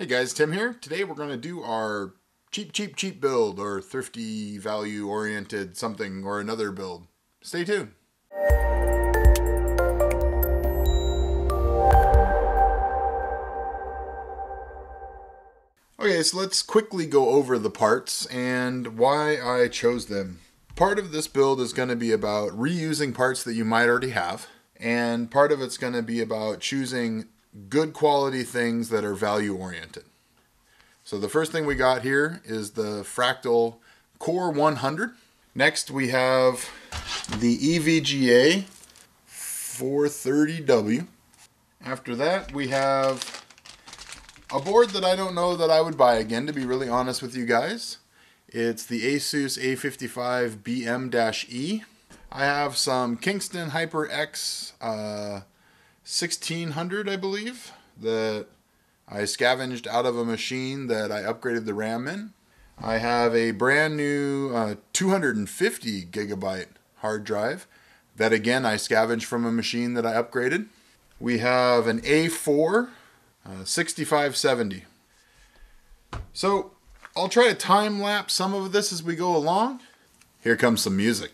Hey guys, Tim here. Today we're going to do our cheap build, or thrifty, value oriented something or another build. Stay tuned. Okay, so let's quickly go over the parts and why I chose them. Part of this build is going to be about reusing parts that you might already have, and part of it's going to be about choosing good quality things that are value oriented. So the first thing we got here is the Fractal Core 100. Next we have the EVGA 430W. After that we have a board that I don't know that I would buy again, to be really honest with you guys. It's the ASUS A55BM-E. I have some Kingston HyperX 1600, I believe, that I scavenged out of a machine that I upgraded the RAM in. I have a brand new 250 gigabyte hard drive that, again, I scavenged from a machine that I upgraded. We have an A4 6570. So I'll try to time lapse some of this as we go along. Here comes some music.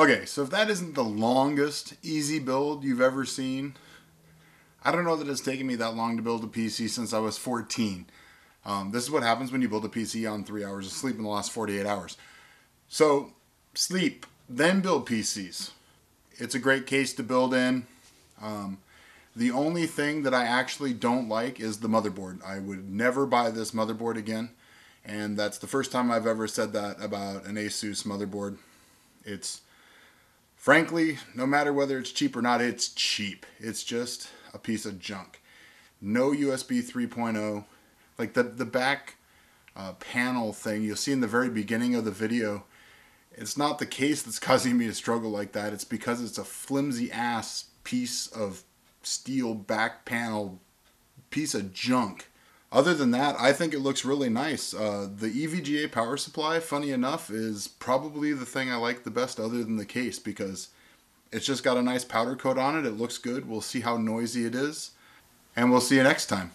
Okay, so if that isn't the longest easy build you've ever seen, I don't know that it's taken me that long to build a PC since I was 14. This is what happens when you build a PC on 3 hours of sleep in the last 48 hours. So sleep, then build PCs. It's a great case to build in. The only thing that I actually don't like is the motherboard. I would never buy this motherboard again. And that's the first time I've ever said that about an ASUS motherboard. It's, frankly, no matter whether it's cheap or not, it's cheap. It's just a piece of junk. No USB 3.0. Like the back panel thing you'll see in the very beginning of the video, it's not the case that's causing me to struggle like that. It's because it's a flimsy ass piece of steel back panel, piece of junk. Other than that, I think it looks really nice. The EVGA power supply, funny enough, is probably the thing I like the best other than the case, because it's just got a nice powder coat on it. It looks good. We'll see how noisy it is, and we'll see you next time.